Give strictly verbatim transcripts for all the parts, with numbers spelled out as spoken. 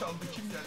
çaldı, kim geldi?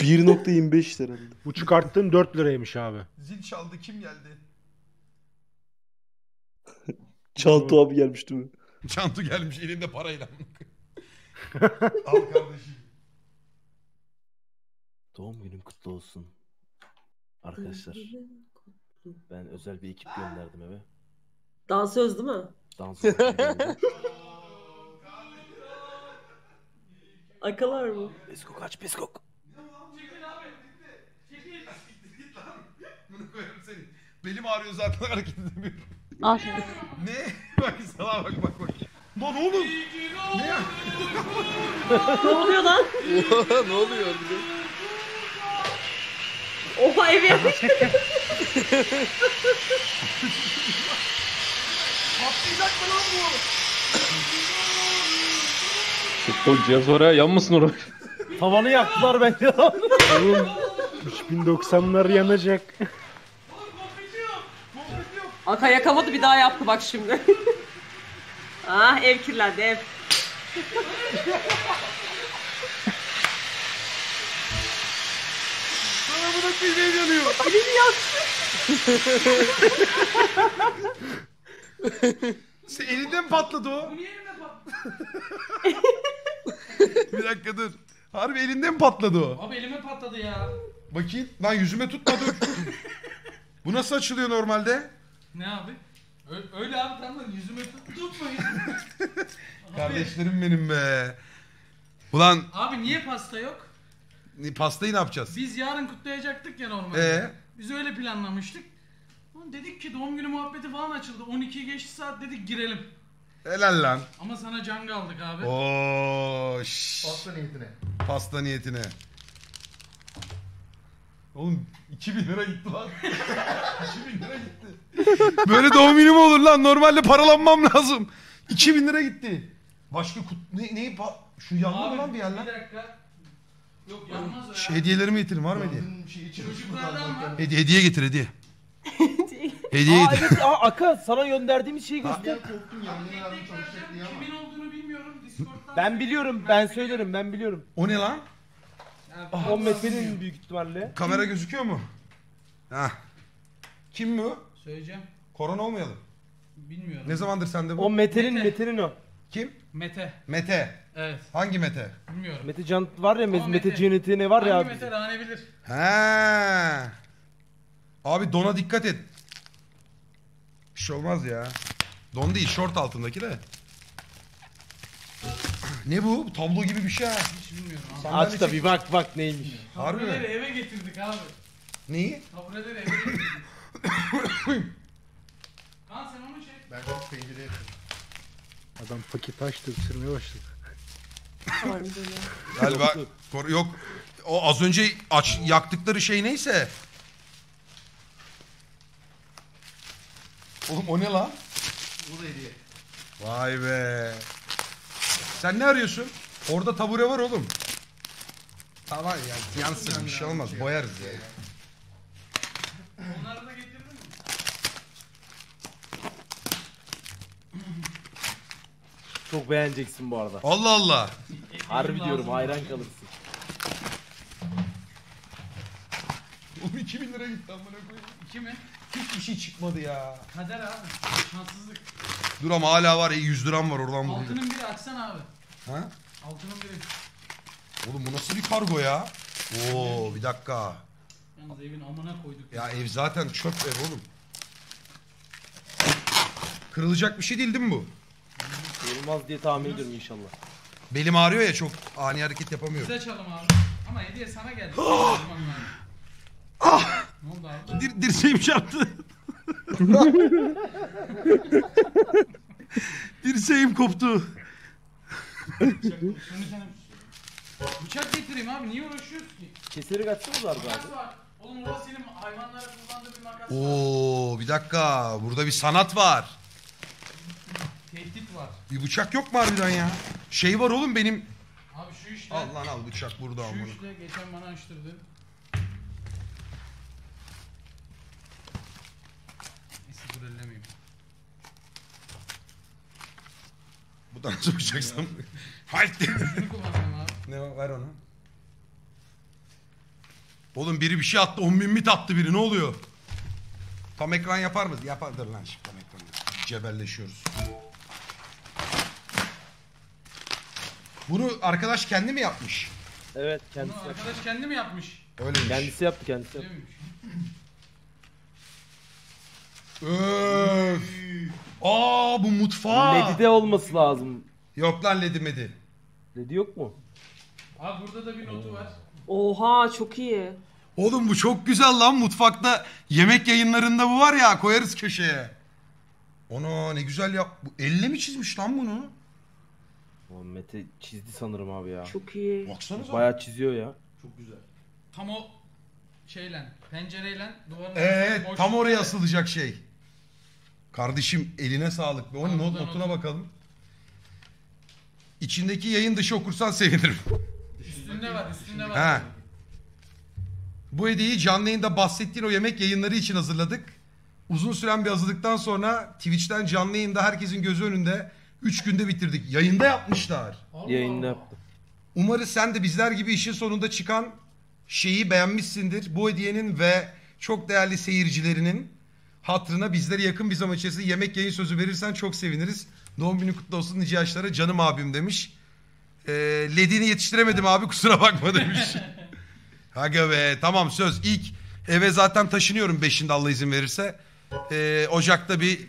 bir nokta yirmi beş lira. Bu çıkarttığım dört liraymış abi. Zil çaldı, kim geldi? Çantu abi gelmiş değil mi? Çantu gelmiş elinde parayla. Al kardeşim. Doğum günüm kutlu olsun. Arkadaşlar. Ben özel bir ekip gönderdim eve. Dansöz değil mi? Dansöz. Akalar mı? Peskok aç, peskok. Senin. Belim ağrıyor zaten, hareket edemiyorum. Ah. Ne? Bak sana, bak bak bak. Lan oğlum. Ne ya? Ne oluyor lan? Ne oluyor? Oha, ev yapmış. Patlayacak mı lan bu? Çok cihaz var ya, yanmasın oraya. Tavanı yaktılar bence lan. Oğlum üç bin doksanlar yanacak. Aka yakamadı, bir daha yaptı bak şimdi. Ah, ev kirlendi, ev. Sana bu da kirleyin yanıyor. Elini yaktı. Sen elinde mi patladı o? Bu niye elinde patladı? Bir dakika dur. Harbi elinde mi patladı o? Abi elime patladı ya. Bakayım. Lan yüzüme tutmadı. Bu nasıl açılıyor normalde? Ne abi? Öyle abi, tamam, yüzüme tutmayın. Kardeşlerim benim be. Ulan. Abi niye pasta yok? Pastayı ne yapacağız? Biz yarın kutlayacaktık ya normalde. Ee? Biz öyle planlamıştık. Dedik ki doğum günü muhabbeti falan açıldı. on ikiyi geçti saat, dedik girelim. Helal lan. Ama sana can kaldık abi. Oo, şş. Pasta niyetine. Pasta niyetine. Oğlum iki bin lira gitti lan. iki bin lira gitti. Böyle doğum günü mü olur lan? Normalde paralanmam lazım. iki bin lira gitti. Başka kut... Ne, neyi pa... Şu yandı lan bir yer lan. Bir dakika. Yok, yanmaz o ya. Hediyelerimi getirin, var mı hediye? Hediye, hediye getir, hediye. Hediye getir. Aa, evet, aa, Aka sana gönderdiğimiz şeyi göster. Kimin olduğunu bilmiyorum. Discord'dan. Ben biliyorum, ben söylerim, ben biliyorum. O ne lan? Ah, o Mete'nin büyük ihtimalle. Kamera kim? Gözüküyor mu? Hah. Kim bu? Söyleyeceğim. Korona olmayalım. Bilmiyorum. Ne zamandır sende bu? O Mete'nin, Mete'nin o. Kim? Mete. Mete. Evet. Hangi Mete? Bilmiyorum. Mete Can var ya, Mete, Mete Cennet'i ne var hangi ya abi? Mete daha ne bilir? He. Abi dona dikkat et. Bir şey olmaz ya. Don değil, şort altındaki de. Ne bu? Tablo gibi bir şey ha. Hiç bilmiyorum abi. Senden aç da bir bak bak neymiş. Harbi mi? Tabureleri eve getirdik abi. Neyi? Tabureleri eve getirdik. Lan sen onu çek. Ben çok peynirli yaptım. Adam paketi açtı, ısırmaya başladı. Galiba yok. O az önce aç, yaktıkları şey neyse. Oğlum o ne lan? Bu da hediye. Vay be. Sen ne arıyorsun? Orada tabure var oğlum. Tamam ya, yansın, bir şey olmaz, boyarız ya. Onları da getirdin mi? Çok beğeneceksin bu arada. Allah Allah. Harbi diyorum, hayran kalırsın. Oğlum iki bin lira gitti amına koyayım. iki mi? Hiçbir şey çıkmadı ya. Kader abi, şanssızlık. Dur ama hala var, yüz liram var oradan. Altının biri açsan abi. Ha? Altının biri. Oğlum bu nasıl bir kargo ya? Oo bir dakika. Yalnız evin amına koyduk. Ya ev zaten çöp ev oğlum. Kırılacak bir şey değil değil mi bu? Kırılmaz diye tahmin ediyorum inşallah. Belim ağrıyor ya çok ani hareket yapamıyorum. Size çalım abi. Ama hediye sana geldi. Ah! Ne oldu abi? Dir dirseğim çarptı. Dirseğim koptu. Bıçak, bıçak getireyim abi niye uğraşıyorsun ki? Keserek atsınız abi. Oğlum orada senin hayvanlara kullandığı bir makas var. Oo bir dakika burada bir sanat var. Tehdit var. Bir bıçak yok mu harbiden ya? Şey var oğlum benim. Abi şu işte. Al lan al bıçak burada al bunu. Şu işte geçen bana açtırdı. Bu da nasıl bıçaksam? Halt! Ne var? Ver onu. Oğlum biri bir şey attı, on bin mit attı biri, ne oluyor? Tam ekran yapar mı? Yapardır lan şimdi tam ekranı. Cebelleşiyoruz. Bunu arkadaş kendi mi yapmış? Evet, kendisi yapmış. Arkadaş kendi mi yapmış? Öyleymiş. Kendisi yaptı, kendisi yaptı. Öf. Aa bu mutfağa. Ledi de olması lazım. Yok lan ledi medi. Ledi yok mu? Aa burada da bir notu var. Oha çok iyi. Oğlum bu çok güzel lan mutfakta. Yemek yayınlarında bu var ya koyarız köşeye. Ona ne güzel yap. Bu elle mi çizmiş lan bunu? Oğlum Mete çizdi sanırım abi ya. Çok iyi. Baksanıza. Bayağı çiziyor ya. Çok güzel. Tam o şeyle pencereyle duvarın. Evet tam oraya asılacak şey. Kardeşim eline sağlık. Be. Onun not, notuna bakalım. İçindeki yayın dışı okursan sevinirim. Üstünde var, üstünde var. Ha. Bu hediyeyi canlı yayında bahsettiğin o yemek yayınları için hazırladık. Uzun süren bir hazırlıktan sonra Twitch'ten canlı yayında herkesin gözü önünde üç günde bitirdik. Yayında yapmışlar. Allah. Yayında yaptı. Umarız sen de bizler gibi işin sonunda çıkan şeyi beğenmişsindir. Bu hediyenin ve çok değerli seyircilerinin hatırına bizlere yakın bir zaman içerisinde yemek yayın sözü verirsen çok seviniriz. Doğum günü kutlu olsun nice yaşlara canım abim demiş. Ee, Ledini yetiştiremedim abi kusura bakma demiş. Haga be tamam söz ilk eve zaten taşınıyorum beşinde Allah izin verirse. Ee, Ocak'ta bir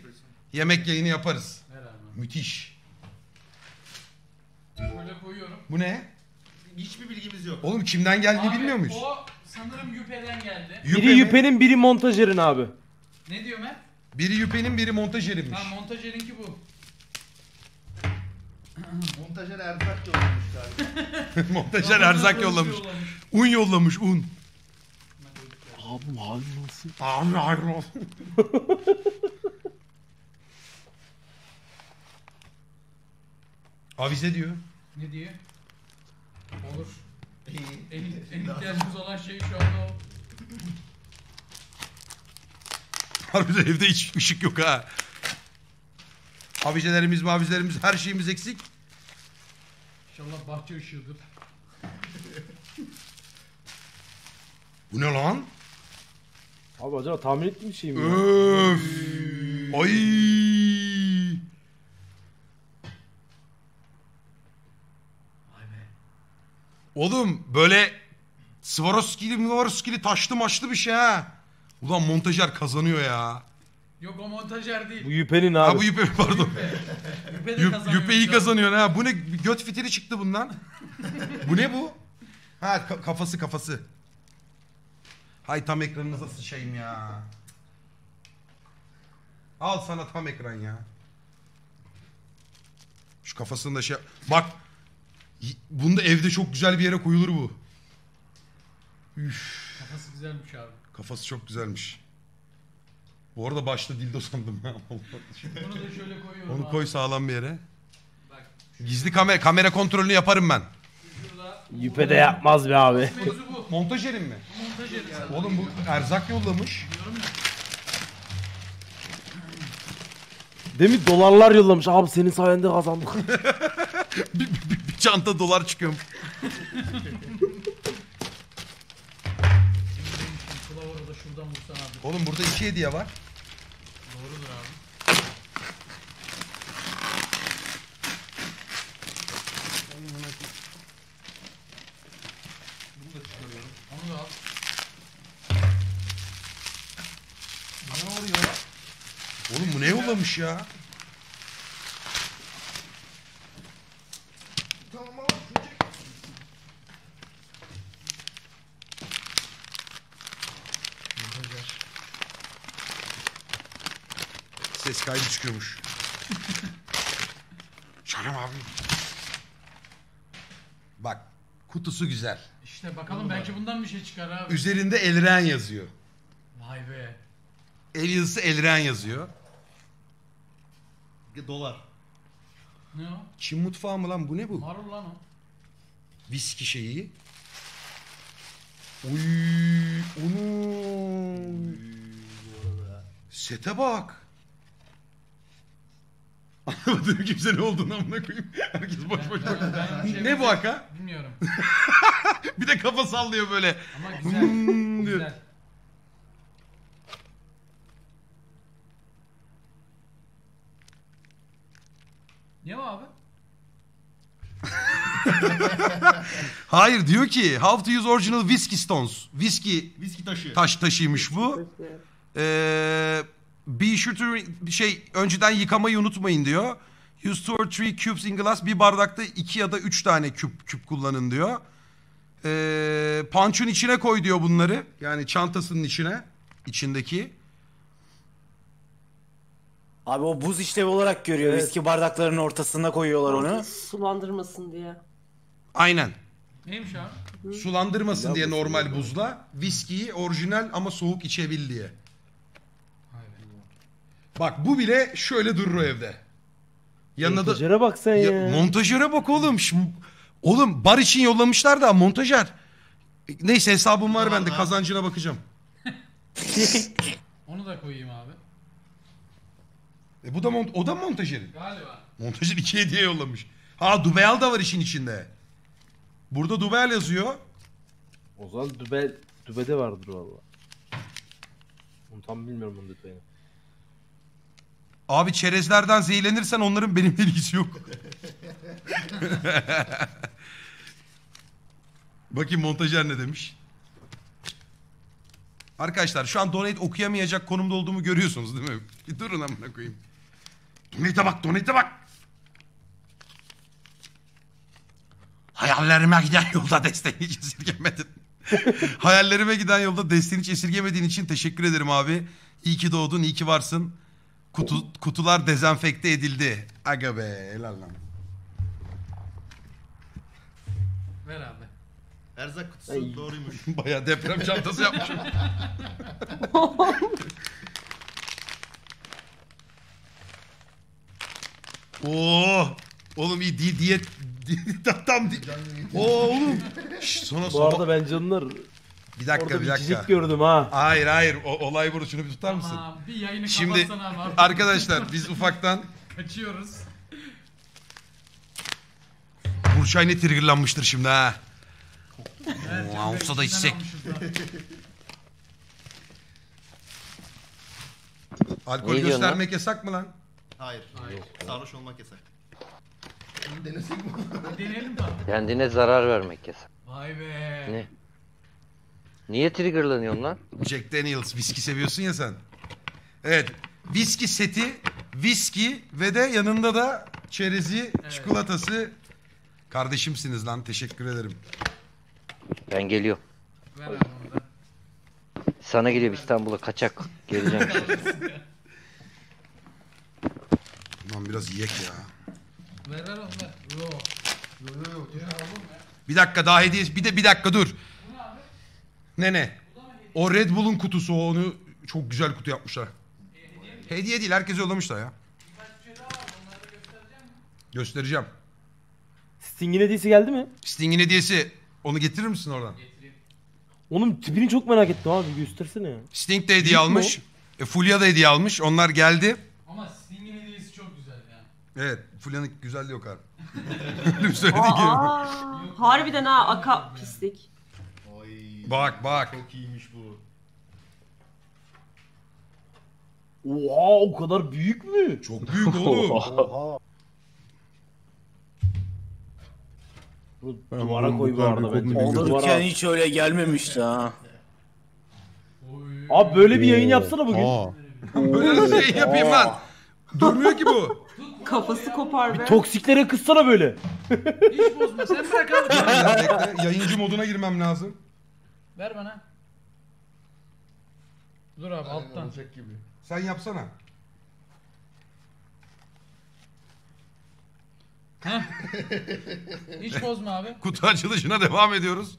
yemek yayını yaparız. Müthiş. Şöyle koyuyorum. Bu ne? Hiçbir bilgimiz yok. Oğlum kimden geldiğini abi, bilmiyor muyuz? O sanırım Yüpe'den geldi. Yüpe biri Yüpe'nin biri montajerin abi. Ne diyor ben? Biri Yüpe'nin biri montajerinmiş. Ha montajerinki bu. Montajer erzak yollamış galiba. Montajer erzak yollamış. Un yollamış un. Abi hayır olsun. Abi hayır olsun. Avize diyor. Ne diyor? Olur. En, en ihtiyacımız olan şey şu anda o. Harbiden evde hiç ışık yok ha. Avizelerimiz mavizelerimiz her şeyimiz eksik. İnşallah bahçe ışığıdır. Bu ne lan? Abi acaba tahmin ettiğim şey mi? Öf. Ay. Oğlum böyle Swarovski'li Swarovski'li taşlı maçlı bir şey ha. Ulan montajer kazanıyor ya. Yok o montajer değil. Bu Yüpe'nin abi. Ha bu Yüpe pardon. Yüpe. Yüpe kazanıyor. Yüpe'yi kazanıyor ha. Bu ne göt fitili çıktı bundan. Bu ne bu? Ha kafası kafası. Hay tam ekranınıza sıçayım ya. Al sana tam ekran ya. Şu kafasında şey bak. Bunda evde çok güzel bir yere koyulur bu. Üf. Kafası güzelmiş abi. Kafası çok güzelmiş. Bu arada başta dildo sandım. Bunu da şöyle koyuyorum. Onu abi. Koy sağlam bir yere. Bak, gizli kamera kamera kontrolünü yaparım ben. Yüpe de yapmaz be abi. Montajerin mi? Montajerin. Oğlum bu erzak yollamış. Değil mi? Dolarlar yollamış. Abi senin sayende kazandık. bir, bir, bir, bir çanta dolar çıkıyor. Oğlum burada iki hediye var. Doğrudur abi. yollamış ya. Ses kaydı çıkıyormuş. Canım abi. Bak, kutusu güzel. İşte bakalım, bunlar belki bundan bir şey çıkar abi. Üzerinde ELRAEN yazıyor. Vay be. El yazısı ELRAEN yazıyor. Dolar. Ne o? Çin mutfağı mı lan bu, ne bu? Marul lan o. Viski şeyi. Oy, onu. Sete bak. Anlamadım kimse ne olduğunu amına koyayım. Herkes boş boş bakıyor. Şey ne bu haka? Bilmiyorum. Bir de kafa sallıyor böyle. Ama güzel. Güzel. Ne var abi? Hayır, diyor ki how to use original whiskey stones. Whiskey, whiskey taşı. Taş taşıymış bu. Eee Bir şey, önceden yıkamayı unutmayın diyor. Use two or three cubes in glass. Bir bardakta iki ya da üç tane küp küp kullanın diyor. Ee, punch'un içine koy diyor bunları. Yani çantasının içine. İçindeki. Abi o buz işlevi olarak görüyor. Evet. Viski bardaklarının ortasına koyuyorlar onu. Sulandırmasın diye. Aynen. Neymiş abi? Sulandırmasın ya diye, normal bu buzla. Viskiyi orijinal ama soğuk içebil diye. Bak bu bile şöyle durur o evde. Yanına montajöre da... bak sen ya, ya. Montajöre bak oğlum. Oğlum bar için yollamışlar da montajer. Neyse hesabım var bende, kazancına bakacağım. Onu da koyayım abi. E bu da mont... O da montajörin. Galiba. Montajer iki hediye yollamış. Ha Dubeyal da var işin içinde. Burada Dubeyal yazıyor. O zaman Dube... Dube'de vardır valla. Onu tam bilmiyorum, onun detayını. Abi çerezlerden zehirlenirsen onların benimle ilgisi yok. Bakayım montajer ne demiş. Arkadaşlar şu an donate okuyamayacak konumda olduğumu görüyorsunuz değil mi? Bir durun amına koyayım. Donate'e bak, donate'e bak. Hayallerime giden yolda desteğini hiç esirgemedin. Hayallerime giden yolda desteğini hiç esirgemediğin için teşekkür ederim abi. İyi ki doğdun, iyi ki varsın. Kutu, kutular dezenfekte edildi. Aga be, helal lan. Ver abi. Erzak kutusu. Ay, doğruymuş. Bayağı deprem çantası yapmışım. Oo! Oğlum iyi di diyet tam di. Oo oğlum. Şş, sonra sonra. Bu arada ben canlar. Bir dakika, orada bir dakika. Cicik gördüm ha. Hayır hayır, o, olay burada, şunu bir tutar tamam, mısın? Bir yayını şimdi abi, arkadaşlar biz ufaktan kaçıyoruz. Burçay ne triggerlanmıştır şimdi ha. Evet, oha, olsa da içsek. Alkol ne göstermek yasak mı lan? Hayır, hayır. Sarhoş olmak yasak. Denesek mi? Deneyelim de. Kendine zarar vermek yasak. Vay be. Ne? Niye triggerlanıyorsun lan? Jack Daniels, viski seviyorsun ya sen. Evet, viski seti, viski ve de yanında da çerezi, evet, çikolatası. Kardeşimsiniz lan, teşekkür ederim. Ben geliyorum. Ben sana geliyorum, İstanbul'a kaçak geleceğim. Lan biraz yiyek ya. Bir dakika daha hediye, bir de bir dakika dur. Ne ne? O Red Bull'un kutusu, onu çok güzel kutu yapmışlar. Hediye, hediye değil, herkese yollamışlar ya. Göstereceğim. Sting'in hediyesi geldi mi? Sting'in hediyesi. Onu getirir misin oradan? Getireyim. Onun tipini çok merak ettim abi, göstersene ya. Sting de hediye almış. E, Fulya da hediye almış. Onlar geldi. Ama Sting'in hediyesi çok güzel ya. Evet, Fulya'nın güzelliği yok abi. Harbiden ha, aka pislik. Bak bak. Çok iyiymiş bu. Oha, o kadar büyük mü? Çok büyük oğlum. Oha. Duvara koy bu arada bence. Olurken hiç öyle gelmemişti ha. Abi böyle bir yayın yapsana bugün. Böyle bir yayın yapayım lan. Durmuyor ki bu. Kafası kopar be. Bir toksiklere kızsana böyle. Hiç bozma sen bırak abi. Yayın, yayıncı moduna girmem lazım. Ver bana. Dur abi aynen, alttan. Olacak gibi. Sen yapsana. Heh. Hiç bozma abi. Kutu açılışına devam ediyoruz.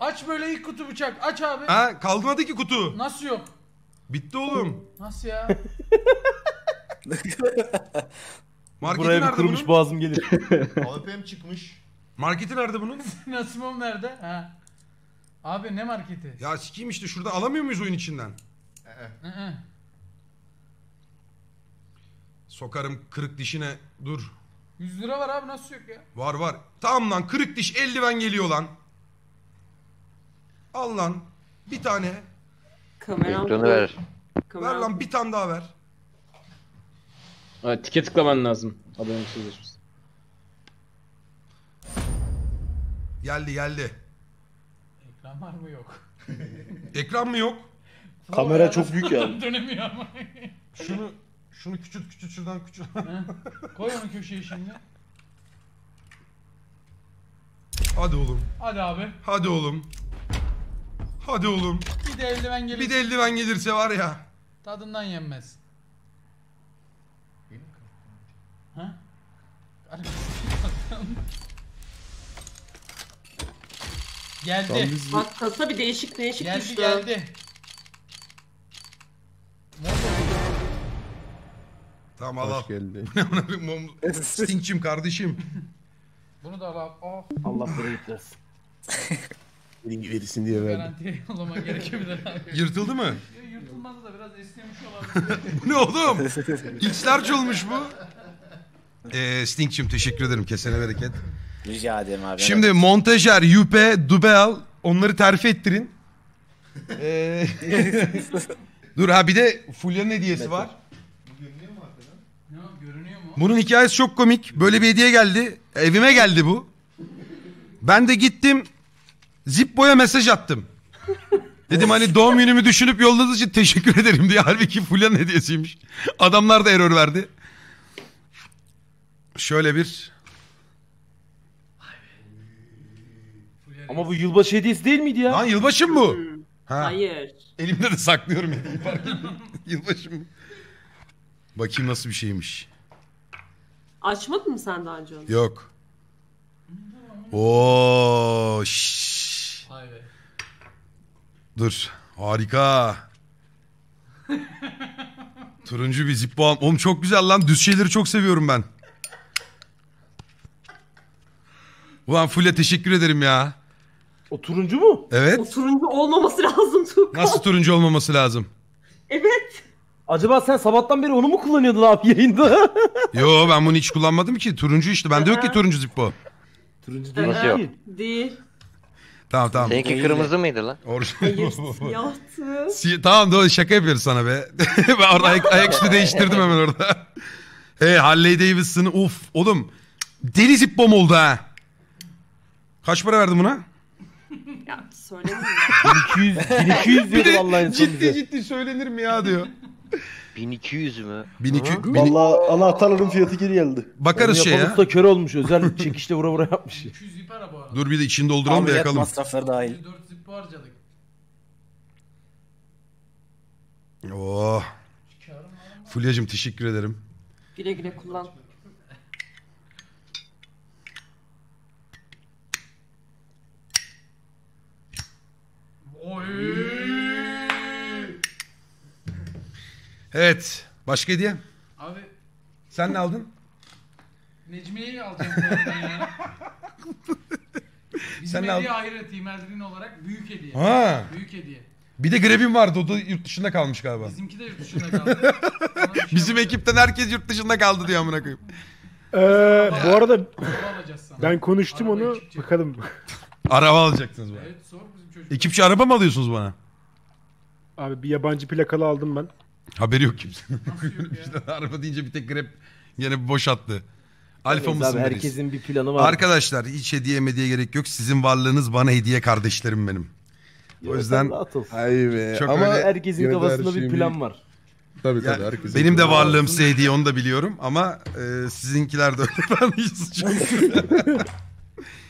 Aç böyle ilk kutu bıçak. Aç abi. Ha, kalmadı ki kutu. Nasıl yok? Bitti oğlum. Nasıl ya? Marketi buraya nerede bir kırmış bunun? Boğazım gelir. A W P'm çıkmış. Marketi nerede bunun? Nasımım nerede? Ha. Abi ne marketi? Ya sikiyim işte şurada alamıyor muyuz oyun içinden? Ee. Ee. Sokarım kırık dişine dur. yüz lira var abi nasıl yok ya? Var var. Tamam lan kırık diş eldiven geliyor lan. Al lan bir tane. Kameranı ver. Kameram. Ver lan bir tane daha ver. Evet, tike tıklaman lazım. Abone olmuşsunuz. Geldi geldi. Ekran var mı yok? Ekran mı yok? Kamera çok büyük ya. Dönemiyor ama. Şunu şunu küçült küçült şuradan küçült. Koy onu köşeye şimdi. Hadi oğlum. Hadi abi. Hadi oğlum. Hadi oğlum. Bir de eldiven gelirse. Bir de eldiven gelirse var ya. Tadından yenmez. Ha? Geldi. Bak kasa bir değişik değişik geldi, düştü. Geldi geldi. Tamam al al. Hoş geldin. Sting'cim kardeşim. Bunu da al al. Oh. Allah buraya gitmesin. Verirsin diye verdim. Garantiye yollama gerekebilir abi. Yırtıldı mı? Yırtılmadı da biraz esnemiş olabilir. Bu ne oğlum? İçler çolmuş bu. Ee, Sting'cim teşekkür ederim. Kesene bereket. Rica ederim abi. Şimdi montajer, Yüpe, Dubel onları terfi ettirin. ee... Dur ha bir de Fulya'nın hediyesi var. Bu görünüyor mu arkadan? Ya görünüyor mu? Bunun hikayesi çok komik. Böyle bir hediye geldi. Evime geldi bu. Ben de gittim. Zippo'ya mesaj attım. Dedim hani doğum günümü düşünüp yolladığınız için teşekkür ederim diye. Halbuki Fulya'nın hediyesiymiş. Adamlar da error verdi. Şöyle bir. Ama bu yılbaşı hediyesi değil miydi ya? Lan yılbaşı mı bu? Ha. Hayır. Elimde de saklıyorum ya. Yılbaşı mı? Bakayım nasıl bir şeymiş. Açmadın mı sen daha önce onu? Yok. Ooo. Şşş. Dur. Harika. Turuncu bir Zippo. Oğlum çok güzel lan. Düz şeyleri çok seviyorum ben. Ulan Fulya teşekkür ederim ya. O turuncu mu? Evet. O turuncu olmaması lazım Tuğkan. Nasıl turuncu olmaması lazım? Evet. Acaba sen sabahtan beri onu mu kullanıyordun abi yayında? Yo ben bunu hiç kullanmadım ki. Turuncu işte. Bende yok ki turuncu Zippo. Turuncu değil. Nasıl yok? Değil. Tamam tamam. Seninki kırmızı mıydı lan? Hayır siyahtı. Si tamam doğru şaka yapıyoruz sana be. Ben orada ayak, ayak üstü değiştirdim hemen orada. Hey Harley Davidson uf oğlum. Deli Zippo'm oldu ha. Kaç para verdin buna? Ya söylemiyorum. bin iki yüz diyor vallahi. Ciddi ciddi söylenir mi ya diyor. bin iki yüz mü? bin iki yüz. Vallahi anahtarların fiyatı geri geldi. Bakarız şey ya. Yapalım da kör olmuş. Özel çekişle vura vura yapmış. iki yüz zip ara bu arada. Dur bir de içini dolduralım da yakalım. Masrafları dahil. dört zip harcadık. Oo. Fulya'cığım teşekkür ederim. Güle güle kullan. Oy. Evet. Başka hediye? Abi. Sen ne aldın? Necmiye'yi alacağım. Yani. Bizim sen hediye ahiret İmerlerin olarak büyük hediye. Ha. Büyük hediye. Bir de Grebim vardı. O da yurt dışında kalmış galiba. Bizimki de yurt dışında kaldı. Şey bizim yapacağım. Ekipten herkes yurt dışında kaldı diyor amına koyayım. Ee, bu arada ben konuştum arabayı onu. Çıkacak. Bakalım. Araba alacaksınız bana. Evet sor bizim çocuklar. Ekipçi araba mı alıyorsunuz bana? Abi bir yabancı plakalı aldım ben. Haberi yok kimsenin. Araba deyince bir tek grep yine boş attı. Alfa evet, mısın? Herkesin bir planı var. Arkadaşlar hiç hediye mediye gerek yok. Sizin varlığınız bana hediye kardeşlerim benim. O yüzden. Ay be. Çok ama öyle... herkesin kafasında bir plan var. Tabii tabii. Yani benim de varlığım sevdiği onu da biliyorum ama e, sizinkiler de öyle ben hiç suçum.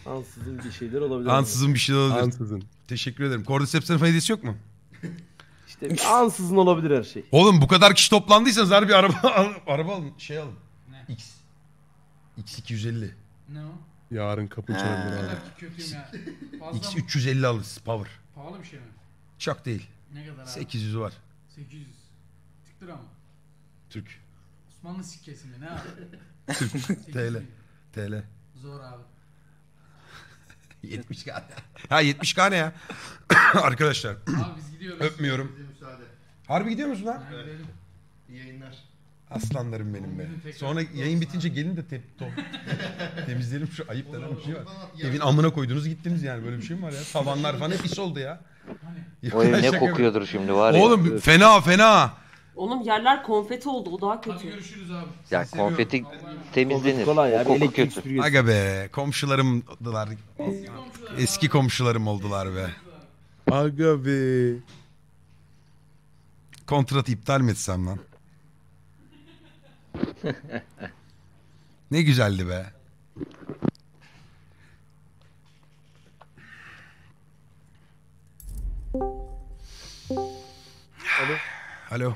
Ansızın bir şeyler olabilir. Ansızın bir şeyler olabilir. Ansızın. Teşekkür ederim. Cordyceps'in faydası yok mu? İşte ansızın olabilir her şey. Oğlum bu kadar kişi toplandıysanız her bir araba al, araba alın, şey alın. Ne? X. X iki yüz elli. Ne o? Yarın kapı çalınır abi. X üç yüz elli alırız power. Pahalı bir şey mi? Çok değil. Ne kadar abi? sekiz yüz var. sekiz yüz. Türk lira mı? Türk. Osmanlı sikkesi mi? Ne abi? Türk. T L. T L. Zor abi. yetmiş K. Ha yetmiş K ne ya? Arkadaşlar. Abi biz gidiyoruz. Öpmüyorum. Harbi gidiyor musun lan? Evet. İyi yayınlar. Aslanlarım benim be. Sonra yayın bitince abi. Gelin de te temizleyelim şu ayıp denen bir şey var. Evin amına koydunuz gittiniz yani böyle bir şey mi var ya? Tavanlar falan hep pis oldu ya. O ev ne kokuyordur mi? Şimdi var oğlum, ya. Oğlum fena fena. Oğlum yerler konfeti oldu o daha kötü. Hadi görüşürüz abi. Ya seni konfeti seviyorum. Temizlenir. Kolay o koku kötü. Aga be komşularımdılar. Eski, komşular Eski komşularım oldular be. Aga be. Kontratı iptal mi etsem lan? Ne güzeldi be. Alo. Alo.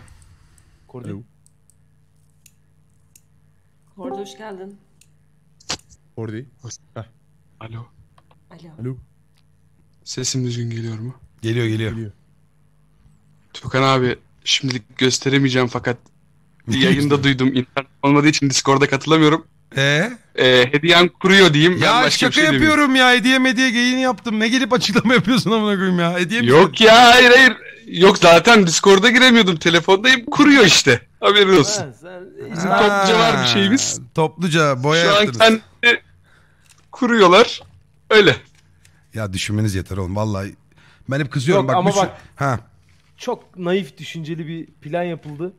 Kordi. Kordi hoş geldin. Kordi. Heh. Alo. Alo. Alo. Sesim düzgün geliyor mu? Geliyor geliyor. geliyor. Tukan abi şimdilik gösteremeyeceğim fakat yayında duydum. İnternet olmadığı için Discord'a katılamıyorum. Ee? Ee, hediyem kuruyor diyeyim. Ya ben başka şaka şey yapıyorum diyeyim. Ya hediye medya geyini yaptım. Ne gelip açıklama yapıyorsun amına koyayım ya. Hediye yok misin? Ya hayır hayır. Yok zaten Discord'a giremiyordum. Telefondayım. Kuruyor işte. Haberin olsun. Ha, sen, bizim ha, topluca var bir şeyimiz. Topluca boya şu yaptınız. Şu an kendi kuruyorlar. Öyle. Ya düşünmeniz yeter oğlum. Vallahi ben hep kızıyorum. Yok, bak, ama bak. Ha. Çok naif düşünceli bir plan yapıldı.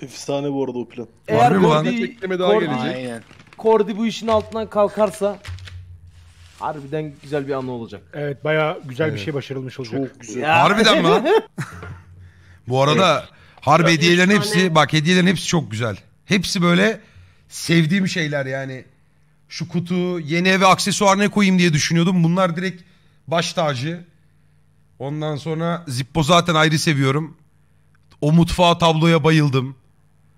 Efsane bu arada o plan. Eğer Kordi, Kordi, Kordi bu işin altından kalkarsa harbiden güzel bir anı olacak. Evet bayağı güzel evet. Bir şey başarılmış olacak. Çok güzel. Ya. Harbiden mi lan? Bu arada evet. Harbi ya hediyelerin efsane. Hepsi bak hediyelerin hepsi çok güzel. Hepsi böyle sevdiğim şeyler yani. Şu kutu yeni eve aksesuar ne koyayım diye düşünüyordum. Bunlar direkt baş tacı. Ondan sonra Zippo zaten ayrı seviyorum. O mutfağa tabloya bayıldım.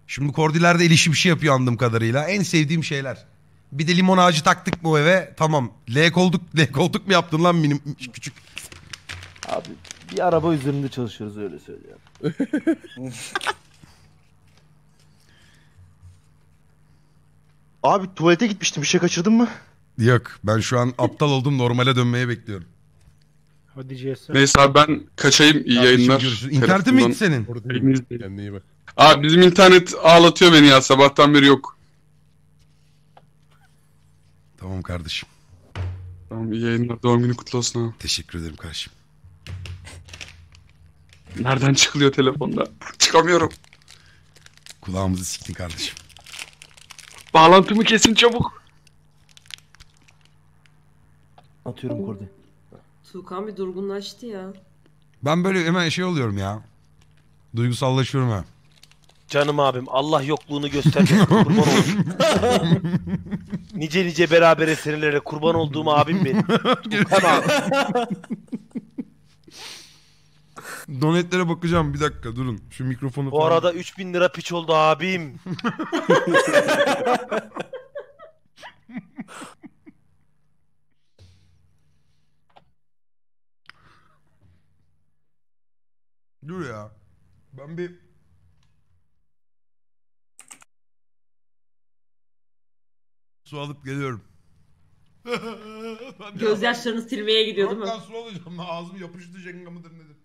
Şimdi Kordiler'de el işi bir şey yapıyor anladığım kadarıyla. En sevdiğim şeyler. Bir de limon ağacı taktık mı o eve? Tamam. L olduk, L olduk mu yaptın lan minim küçük? Abi bir araba üzerinde çalışıyoruz öyle söylüyorum. Abi tuvalete gitmiştim. Bir şey kaçırdın mı? Yok. Ben şu an aptal oldum. Normale dönmeye bekliyorum. Neyse abi ben kaçayım iyi yayınlar. İnternetin miydi senin? Orada abi bizim internet ağlatıyor beni ya sabahtan beri yok. Tamam kardeşim. Tamam iyi yayınlar doğum günü kutlu olsun abi. Teşekkür ederim kardeşim. Nereden çıkılıyor telefonda? Çıkamıyorum. Kulağımızı siktin kardeşim. Bağlantımı kesin çabuk. Atıyorum Kordi. Tuğkan bir durgunlaştı ya. Ben böyle hemen şey oluyorum ya. Duygusallaşıyorum ha. Canım abim Allah yokluğunu göstermesin kurban olsun. Nice nice berabere senelere kurban olduğum abim benim. Tuğkan abi. Donetlere bakacağım bir dakika durun. Şu mikrofonu bu arada falan... üç bin lira piç oldu abim. Dur ya. Ben bir... Su alıp geliyorum. Gözyaşlarını silmeye gidiyor değil mi? Dörtten su alacağım. Ağzım yapıştı jenga mıdır nedir?